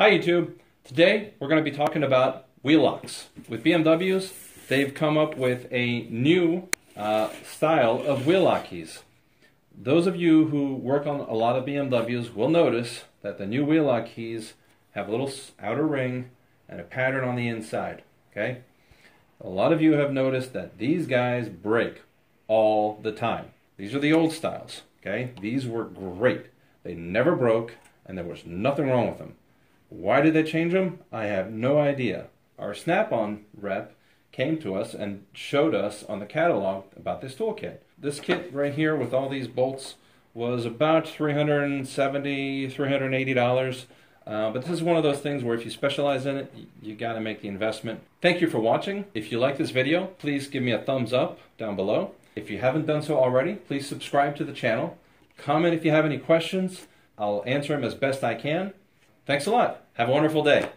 Hi YouTube. Today we're going to be talking about wheel locks. With BMWs, they've come up with a new style of wheel lock keys. Those of you who work on a lot of BMWs will notice that the new wheel lock keys have a little outer ring and a pattern on the inside. Okay? A lot of you have noticed that these guys break all the time. These are the old styles. Okay? These were great. They never broke and there was nothing wrong with them. Why did they change them? I have no idea. Our Snap-on rep came to us and showed us on the catalog about this toolkit. This kit right here with all these bolts was about $370, $380. But this is one of those things where if you specialize in it, you gotta make the investment. Thank you for watching. If you like this video, please give me a thumbs up down below. If you haven't done so already, please subscribe to the channel. Comment if you have any questions. I'll answer them as best I can. Thanks a lot. Have a wonderful day.